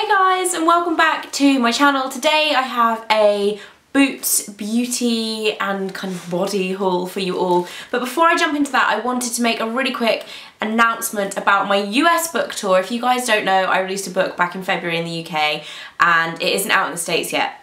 Hey guys, and welcome back to my channel. Today I have a Boots beauty and kind of body haul for you all. But before I jump into that, I wanted to make a really quick announcement about my US book tour. If you guys don't know, I released a book back in February in the UK and it isn't out in the States yet.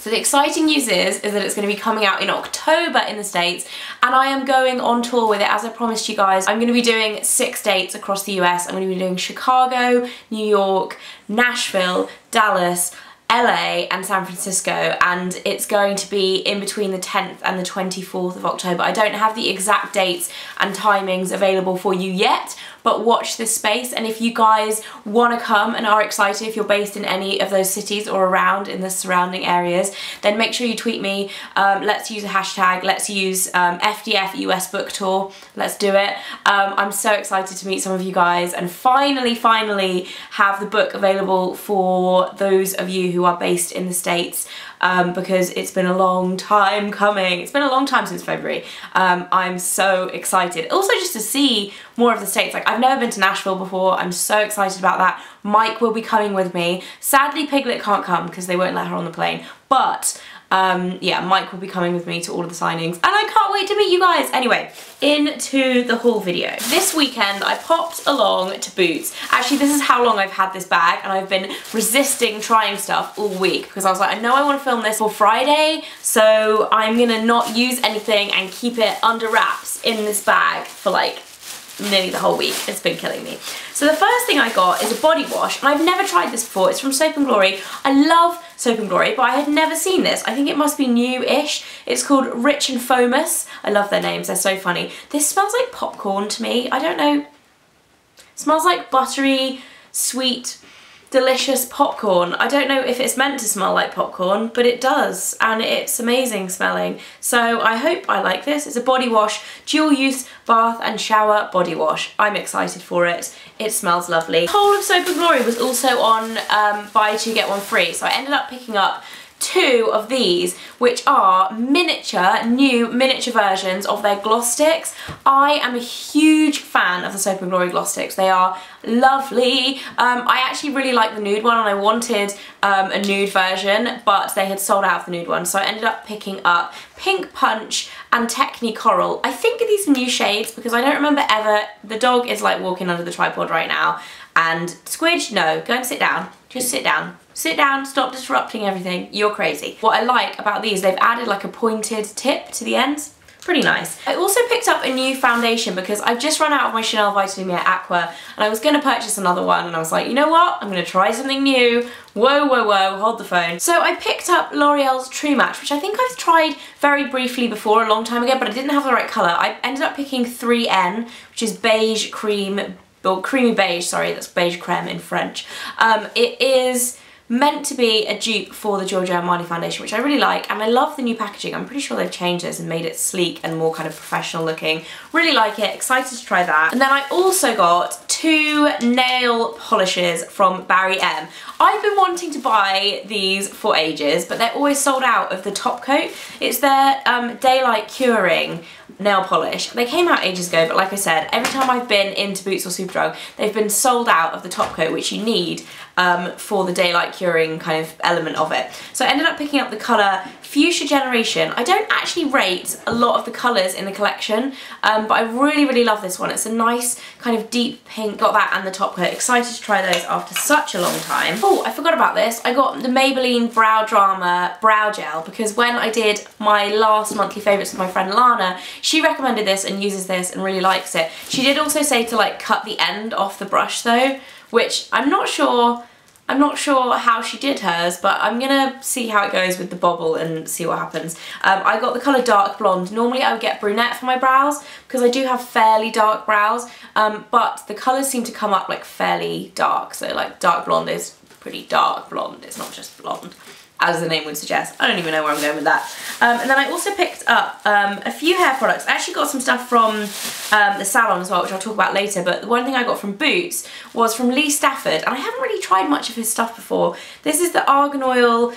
So the exciting news is that it's going to be coming out in October in the States, and I am going on tour with it as I promised you guys. I'm going to be doing 6 dates across the US. I'm going to be doing Chicago, New York, Nashville, Dallas, LA and San Francisco, and it's going to be in between the 10th and the 24th of October. I don't have the exact dates and timings available for you yet, but watch this space, and if you guys want to come and are excited, if you're based in any of those cities or around in the surrounding areas, then make sure you tweet me. Let's use a hashtag, let's use FDF US Book Tour, let's do it. I'm so excited to meet some of you guys and finally have the book available for those of you who are based in the States, because it's been a long time coming. It's been a long time since February. I'm so excited. Also just to see more of the States. Like, I've never been to Nashville before. I'm so excited about that. Mike will be coming with me. Sadly, Piglet can't come because they won't let her on the plane. But yeah, Mike will be coming with me to all of the signings, and I can't wait to meet you guys. Anyway, into the haul video. This weekend I popped along to Boots. Actually, this is how long I've had this bag, and I've been resisting trying stuff all week because I was like, I know I want to film this for Friday, so I'm gonna not use anything and keep it under wraps in this bag for like nearly the whole week. It's been killing me. So the first thing I got is a body wash, and I've never tried this before. It's from Soap and Glory. I love Soap and Glory, but I had never seen this. I think it must be new-ish. It's called Rich and Foamous. I love their names, they're so funny. This smells like popcorn to me, I don't know. It smells like buttery, sweet, delicious popcorn. I don't know if it's meant to smell like popcorn, but it does, and it's amazing smelling. So I hope I like this. It's a body wash, dual use bath and shower body wash. I'm excited for it. It smells lovely. The whole of Soap and Glory was also on buy two get one free, so I ended up picking up 2 of these, which are new miniature versions of their gloss sticks. I am a huge fan of the Soap and Glory gloss sticks. They are lovely. I actually really like the nude one, and I wanted a nude version, but they had sold out of the nude one, so I ended up picking up Pink Punch and Technicoral. I think these are new shades because I don't remember ever. The dog is like walking under the tripod right now, and Squidge, no, go and sit down. Just sit down. Sit down, stop disrupting everything, you're crazy. What I like about these, they've added like a pointed tip to the ends. Pretty nice. I also picked up a new foundation because I've just run out of my Chanel Vitalumière Aqua, and I was going to purchase another one, and I was like, you know what, I'm going to try something new. Whoa, whoa, whoa, hold the phone. So I picked up L'Oreal's True Match, which I think I've tried very briefly before a long time ago, but I didn't have the right colour. I ended up picking 3N, which is beige cream, or creamy beige, sorry, that's beige creme in French. It is meant to be a dupe for the Giorgio Armani foundation, which I really like, and I love the new packaging. I'm pretty sure they've changed this and made it sleek and more kind of professional looking. Really like it, excited to try that. And then I also got 2 nail polishes from Barry M. I've been wanting to buy these for ages, but they're always sold out of the top coat. It's their Daylight Curing nail polish. They came out ages ago, but like I said, every time I've been into Boots or Superdrug, they've been sold out of the top coat, which you need for the daylight curing kind of element of it. So I ended up picking up the colour Fuchsia Generation. I don't actually rate a lot of the colours in the collection, but I really love this one. It's a nice kind of deep pink. Got that and the top coat. Excited to try those after such a long time. Oh, I forgot about this. I got the Maybelline Brow Drama Brow Gel because when I did my last monthly favourites with my friend Lana, she recommended this and uses this and really likes it. She did also say to like cut the end off the brush though, which I'm not sure how she did hers, but I'm gonna see how it goes with the bobble and see what happens. I got the colour Dark Blonde. Normally I would get brunette for my brows because I do have fairly dark brows, but the colours seem to come up like fairly dark, so like Dark Blonde is pretty dark blonde, it's not just blonde, as the name would suggest. I don't even know where I'm going with that. And then I also picked up a few hair products. I actually got some stuff from the salon as well, which I'll talk about later, but the one thing I got from Boots was from Lee Stafford, and I haven't really tried much of his stuff before. This is the Argan Oil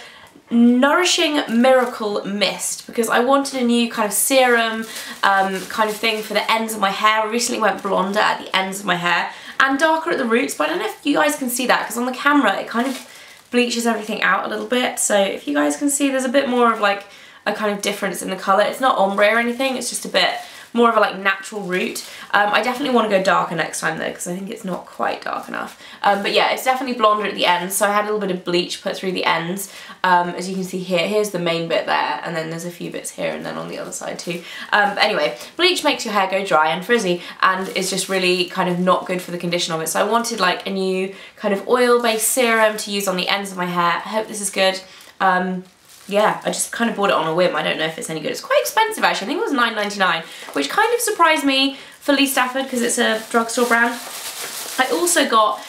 Nourishing Miracle Mist because I wanted a new kind of serum kind of thing for the ends of my hair. I recently went blonder at the ends of my hair, and darker at the roots, but I don't know if you guys can see that because on the camera it kind of bleaches everything out a little bit. So if you guys can see, there's a bit more of like a kind of difference in the colour. It's not ombre or anything, it's just a bit more of a like natural root. I definitely want to go darker next time though because I think it's not quite dark enough. But yeah, it's definitely blonder at the ends, so I had a little bit of bleach put through the ends. As you can see here, here's the main bit there, and then there's a few bits here and then on the other side too. But anyway, bleach makes your hair go dry and frizzy and is just really kind of not good for the condition of it. So I wanted like a new kind of oil-based serum to use on the ends of my hair. I hope this is good. Yeah, I just kind of bought it on a whim. I don't know if it's any good. It's quite expensive actually. I think it was $9.99, which kind of surprised me for Lee Stafford because it's a drugstore brand. I also got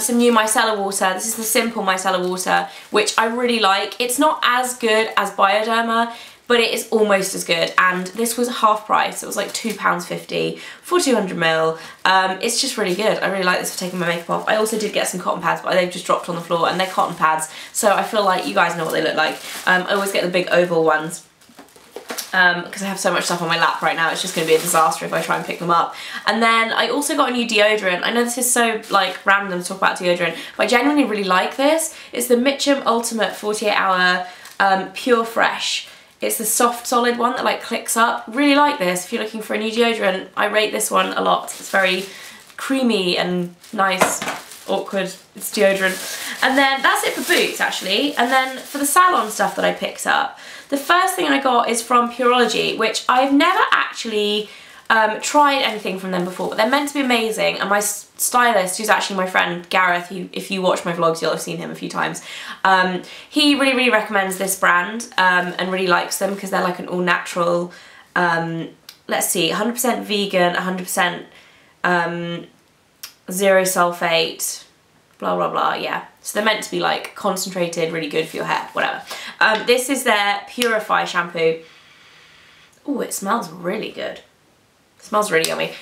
some new micellar water. This is the simple micellar water, which I really like. It's not as good as Bioderma, but it is almost as good, and this was half price. It was like £2.50 for 200ml. It's just really good. I really like this for taking my makeup off. I also did get some cotton pads, but they've just dropped on the floor, and they're cotton pads, so I feel like you guys know what they look like. I always get the big oval ones because I have so much stuff on my lap right now. It's just going to be a disaster if I try and pick them up. And then I also got a new deodorant. I know this is so like random to talk about deodorant, but I genuinely really like this. It's the Mitchum Ultimate 48-hour Pure Fresh. It's the soft solid one that like clicks up. Really like this. If you're looking for a new deodorant, I rate this one a lot. It's very creamy and nice, awkward, it's deodorant. And then that's it for Boots actually. And then for the salon stuff that I picked up, the first thing I got is from Pureology, which I've never actually tried anything from them before, but they're meant to be amazing. And my stylist, who's actually my friend Gareth, who if you watch my vlogs you'll have seen him a few times, he really recommends this brand and really likes them because they're like an all-natural, let's see, 100% vegan, 100% zero sulfate, blah blah blah, yeah. So they're meant to be like concentrated, really good for your hair, whatever. This is their Purify shampoo. Oh, it smells really good. Smells really yummy.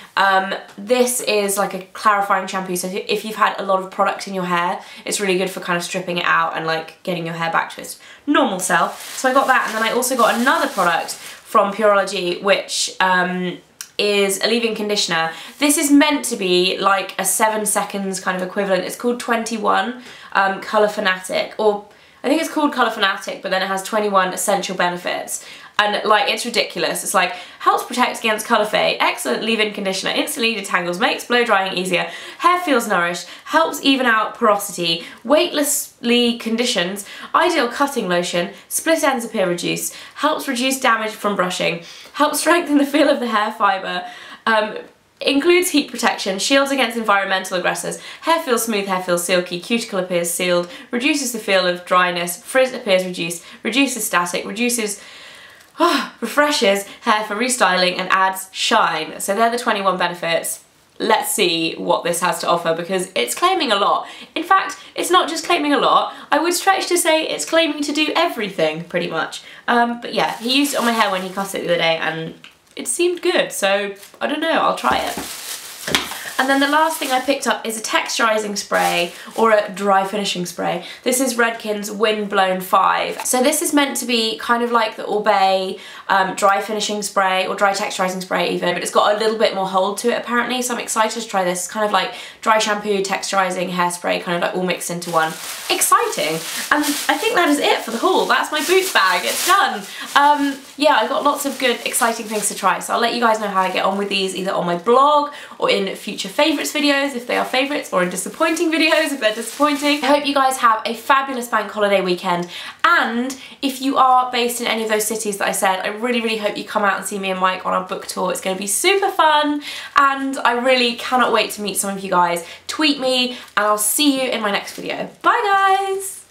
This is like a clarifying shampoo, so if you've had a lot of product in your hair, it's really good for kind of stripping it out and like getting your hair back to its normal self. So I got that, and then I also got another product from Pureology, which is a leave-in conditioner. This is meant to be like a 7 seconds kind of equivalent. It's called 21 Colour Fanatic, or I think it's called Colour Fanatic, but then it has 21 essential benefits. And like, it's ridiculous. It's like, helps protect against colour fade, excellent leave-in conditioner, instantly detangles, makes blow drying easier, hair feels nourished, helps even out porosity, weightlessly conditions, ideal cutting lotion, split ends appear reduced, helps reduce damage from brushing, helps strengthen the feel of the hair fibre, includes heat protection, shields against environmental aggressors, hair feels smooth, hair feels silky, cuticle appears sealed, reduces the feel of dryness, frizz appears reduced, reduces static, reduces... Oh, refreshes hair for restyling and adds shine. So they're the 21 benefits. Let's see what this has to offer because it's claiming a lot. In fact, it's not just claiming a lot. I would stretch to say it's claiming to do everything pretty much. But yeah, he used it on my hair when he cut it the other day and it seemed good. So I don't know, I'll try it. And then the last thing I picked up is a texturizing spray, or a dry finishing spray. This is Redken's Windblown 5. So this is meant to be kind of like the Orbay dry finishing spray, or dry texturizing spray even, but it's got a little bit more hold to it apparently, so I'm excited to try this. It's kind of like dry shampoo, texturizing, hairspray, kind of like all mixed into one. Exciting! And I think that is it for the haul. That's my Boots bag, it's done! Yeah, I got lots of good, exciting things to try, so I'll let you guys know how I get on with these, either on my blog, or in future favourites videos if they are favourites, or in disappointing videos if they're disappointing. I hope you guys have a fabulous bank holiday weekend, and if you are based in any of those cities that I said, I really hope you come out and see me and Mike on our book tour. It's going to be super fun and I really cannot wait to meet some of you guys. Tweet me and I'll see you in my next video. Bye guys!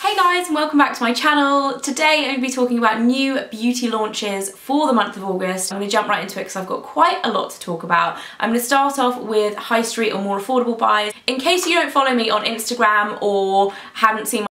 Hey guys, and welcome back to my channel. Today I'm going to be talking about new beauty launches for the month of August. I'm going to jump right into it because I've got quite a lot to talk about. I'm going to start off with high street or more affordable buys. In case you don't follow me on Instagram or haven't seen my